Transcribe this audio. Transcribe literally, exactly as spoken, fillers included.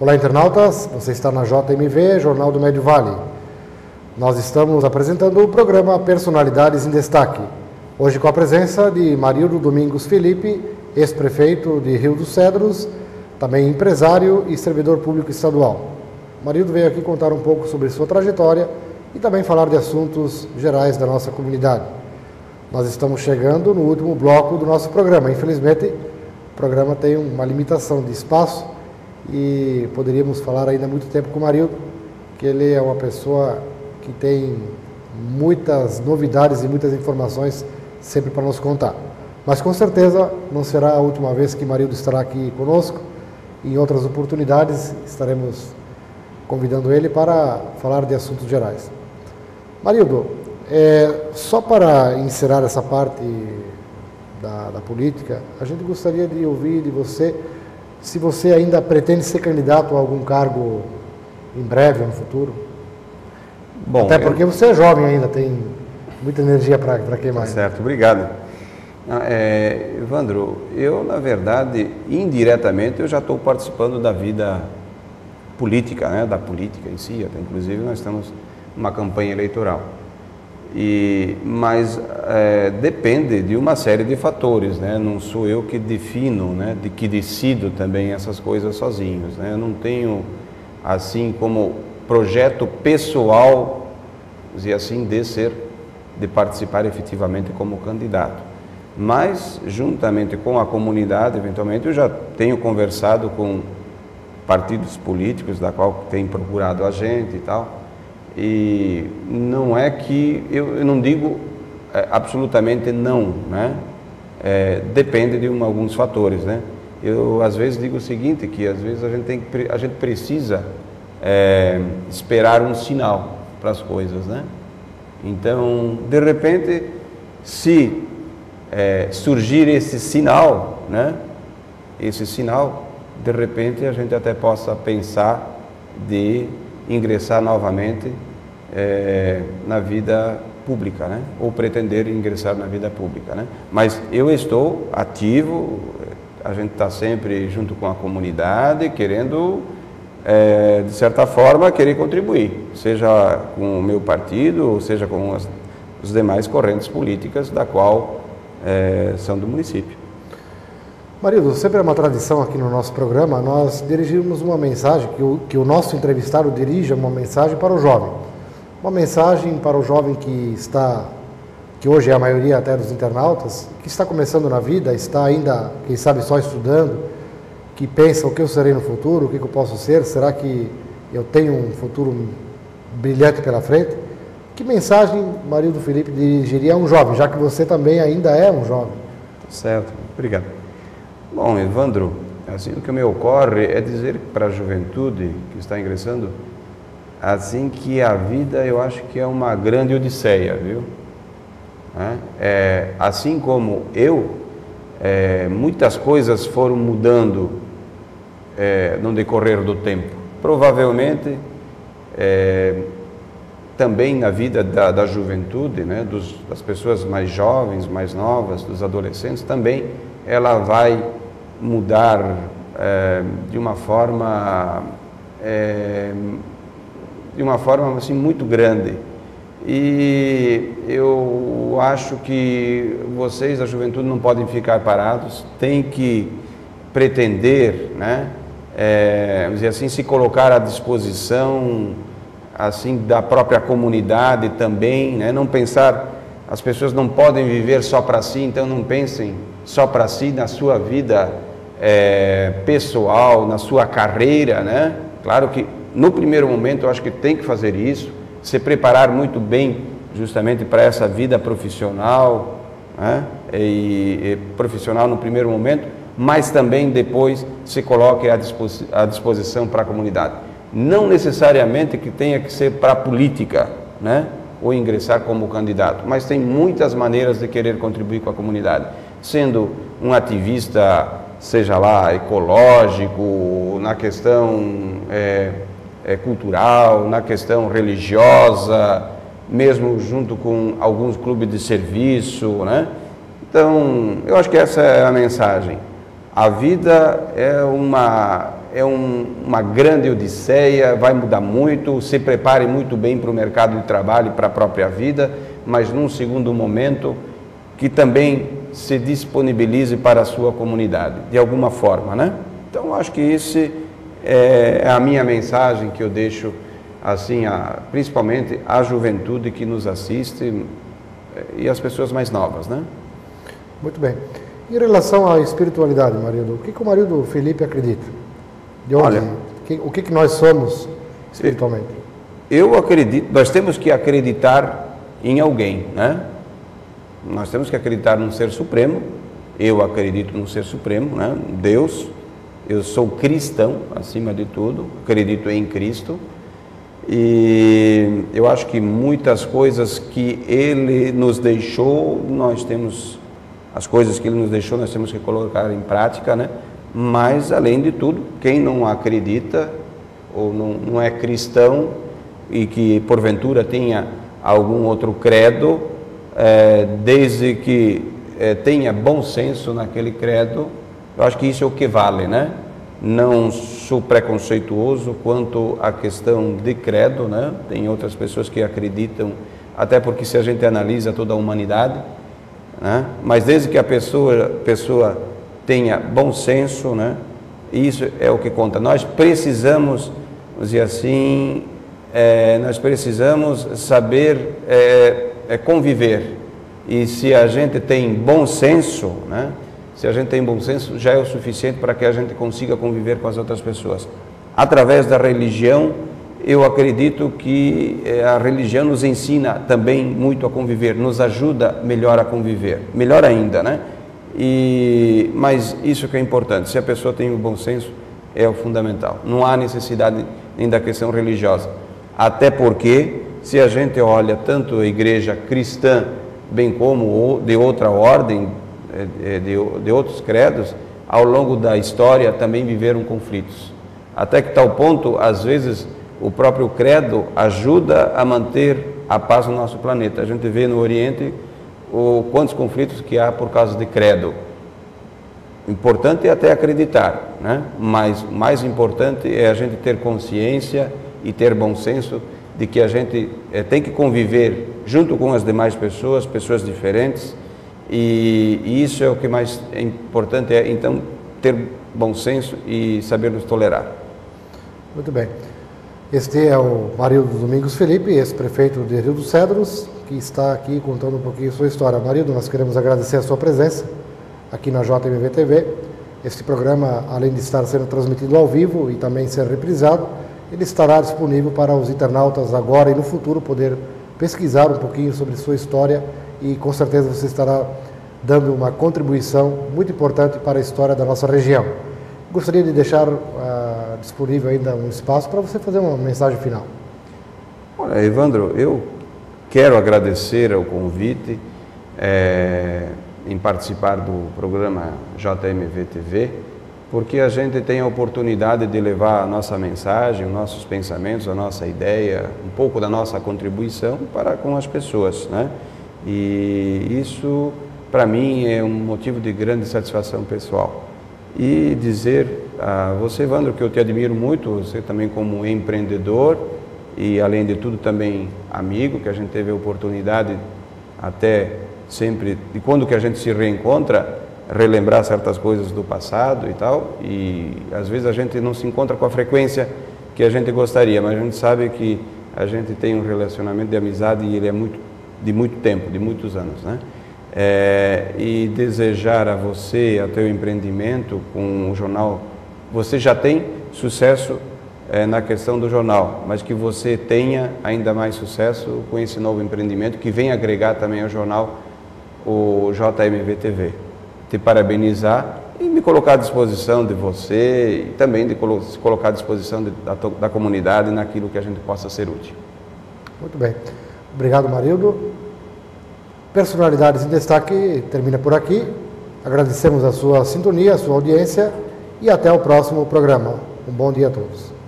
Olá, internautas, você está na J M V, Jornal do Médio Vale. Nós estamos apresentando o programa Personalidades em Destaque, hoje com a presença de Marildo Domingos Felippi, ex-prefeito de Rio dos Cedros, também empresário e servidor público estadual. Marildo veio aqui contar um pouco sobre sua trajetória e também falar de assuntos gerais da nossa comunidade. Nós estamos chegando no último bloco do nosso programa. Infelizmente, o programa tem uma limitação de espaço, e poderíamos falar ainda muito tempo com o Marildo, que ele é uma pessoa que tem muitas novidades e muitas informações sempre para nos contar. Mas com certeza não será a última vez que Marildo estará aqui conosco. Em outras oportunidades estaremos convidando ele para falar de assuntos gerais. Marildo, é, só para encerrar essa parte da, da política, a gente gostaria de ouvir de você se você ainda pretende ser candidato a algum cargo em breve ou no futuro. Bom, até porque eu... você é jovem ainda, tem muita energia para queimar. Tá certo, obrigado. É, Evandro, eu na verdade, indiretamente, eu já estou participando da vida política, né, da política em si, até, inclusive nós estamos numa campanha eleitoral. E, mas é, depende de uma série de fatores, né? Não sou eu que defino, né? De que decido também essas coisas sozinhos, né? Eu não tenho, assim como projeto pessoal, dizer assim, de ser, de participar efetivamente como candidato. Mas, juntamente com a comunidade, eventualmente, eu já tenho conversado com partidos políticos, da qual tem procurado a gente e tal. E não é que, eu, eu não digo é, absolutamente não, né? É, depende de um, alguns fatores, né? Eu às vezes digo o seguinte, que às vezes a gente, tem que, a gente precisa é, esperar um sinal para as coisas, né? Então, de repente, se é, surgir esse sinal, né? Esse sinal, de repente a gente até possa pensar de... ingressar novamente é, na vida pública, né? Ou pretender ingressar na vida pública, né? Mas eu estou ativo, a gente está sempre junto com a comunidade, querendo, é, de certa forma, querer contribuir, seja com o meu partido, ou seja com as, as demais correntes políticas da qual é, são do município. Marildo, sempre é uma tradição aqui no nosso programa, nós dirigimos uma mensagem, que o, que o nosso entrevistado dirija uma mensagem para o jovem. Uma mensagem para o jovem que está, que hoje é a maioria até dos internautas, que está começando na vida, está ainda, quem sabe, só estudando, que pensa o que eu serei no futuro, o que eu posso ser, será que eu tenho um futuro brilhante pela frente? Que mensagem Marildo Felippi dirigiria a um jovem, já que você também ainda é um jovem? Certo, obrigado. Bom, Evandro, assim, o que me ocorre é dizer para a juventude que está ingressando, assim, que a vida eu acho que é uma grande odisseia, viu? É, assim como eu, é, muitas coisas foram mudando é, no decorrer do tempo. Provavelmente, é, também na vida da, da juventude, né, dos, das pessoas mais jovens, mais novas, dos adolescentes, também ela vai mudar é, de uma forma é, de uma forma assim muito grande, e eu acho que vocês, a juventude, não podem ficar parados, tem que pretender, né, é, dizer assim, se colocar à disposição assim da própria comunidade também, né, não pensar, as pessoas não podem viver só para si, então não pensem só para si, na sua vida é, pessoal, na sua carreira, né? Claro que no primeiro momento eu acho que tem que fazer isso, se preparar muito bem justamente para essa vida profissional, né? E, e profissional no primeiro momento, mas também depois se coloque à, disposi- à disposição para a comunidade. Não necessariamente que tenha que ser para a política, né? Ou ingressar como candidato, mas tem muitas maneiras de querer contribuir com a comunidade, sendo um ativista, seja lá ecológico, na questão é, é, cultural, na questão religiosa, mesmo junto com alguns clubes de serviço, né? Então, eu acho que essa é a mensagem. A vida é uma é um, uma grande odisseia, vai mudar muito, se prepare muito bem para o mercado de trabalho e para a própria vida, mas num segundo momento que também se disponibilize para a sua comunidade, de alguma forma, né? Então, acho que esse é a minha mensagem que eu deixo, assim, a, principalmente à juventude que nos assiste e às pessoas mais novas, né? Muito bem. Em relação à espiritualidade, Marildo, o que, que o Marildo Felippi acredita? De onde? Olha, que, o que, que nós somos espiritualmente? Eu acredito, nós temos que acreditar em alguém, né? Nós temos que acreditar num ser supremo, eu acredito num ser supremo, né? Deus, eu sou cristão, acima de tudo, acredito em Cristo, e eu acho que muitas coisas que Ele nos deixou, nós temos... As coisas que Ele nos deixou, nós temos que colocar em prática, né? Mas, além de tudo, quem não acredita ou não, não é cristão e que, porventura, tenha algum outro credo, é, desde que é, tenha bom senso naquele credo, eu acho que isso é o que vale, né? Não sou preconceituoso quanto à questão de credo, né? Tem outras pessoas que acreditam, até porque se a gente analisa toda a humanidade, né? Mas desde que a pessoa, pessoa tenha bom senso, né? Isso é o que conta. Nós precisamos, vamos dizer assim, é, nós precisamos saber é, é conviver. E se a gente tem bom senso, né? Se a gente tem bom senso, já é o suficiente para que a gente consiga conviver com as outras pessoas. Através da religião, eu acredito que a religião nos ensina também muito a conviver, nos ajuda melhor a conviver, melhor ainda, né? E, mas isso que é importante, se a pessoa tem o bom senso, é o fundamental. Não há necessidade nem da questão religiosa, até porque se a gente olha tanto a igreja cristã, bem como de outra ordem, de, de outros credos, ao longo da história também viveram conflitos. Até que tal ponto, às vezes... O próprio credo ajuda a manter a paz no nosso planeta. A gente vê no Oriente o, quantos conflitos que há por causa de credo. Importante é até acreditar, né? Mas o mais importante é a gente ter consciência e ter bom senso de que a gente é, tem que conviver junto com as demais pessoas, pessoas diferentes, e, e isso é o que mais é importante, é então ter bom senso e saber nos tolerar. Muito bem. Este é o Marildo Domingos Felippi, ex-prefeito de Rio dos Cedros, que está aqui contando um pouquinho sua história. Marildo, nós queremos agradecer a sua presença aqui na J M V T V. Este programa, além de estar sendo transmitido ao vivo e também ser reprisado, ele estará disponível para os internautas agora e no futuro poder pesquisar um pouquinho sobre sua história, e com certeza você estará dando uma contribuição muito importante para a história da nossa região. Gostaria de deixar uh, disponível ainda um espaço para você fazer uma mensagem final. Olha, Evandro, eu quero agradecer ao convite é, em participar do programa J M V T V, porque a gente tem a oportunidade de levar a nossa mensagem, os nossos pensamentos, a nossa ideia, um pouco da nossa contribuição para com as pessoas, né? E isso, para mim, é um motivo de grande satisfação pessoal. E dizer a você, Evandro, que eu te admiro muito, você também como empreendedor e, além de tudo, também amigo, que a gente teve a oportunidade até sempre, de quando que a gente se reencontra, relembrar certas coisas do passado e tal, e às vezes a gente não se encontra com a frequência que a gente gostaria, mas a gente sabe que a gente tem um relacionamento de amizade e ele é muito, de muito tempo, de muitos anos, né? É, e desejar a você, ao teu empreendimento com o jornal, você já tem sucesso é, na questão do jornal, mas que você tenha ainda mais sucesso com esse novo empreendimento que vem agregar também ao jornal, o J M V T V. Te parabenizar e me colocar à disposição de você e também de colo se colocar à disposição de, da, da comunidade naquilo que a gente possa ser útil. Muito bem. Obrigado, Marildo. Personalidades em Destaque termina por aqui. Agradecemos a sua sintonia, a sua audiência e até o próximo programa. Um bom dia a todos.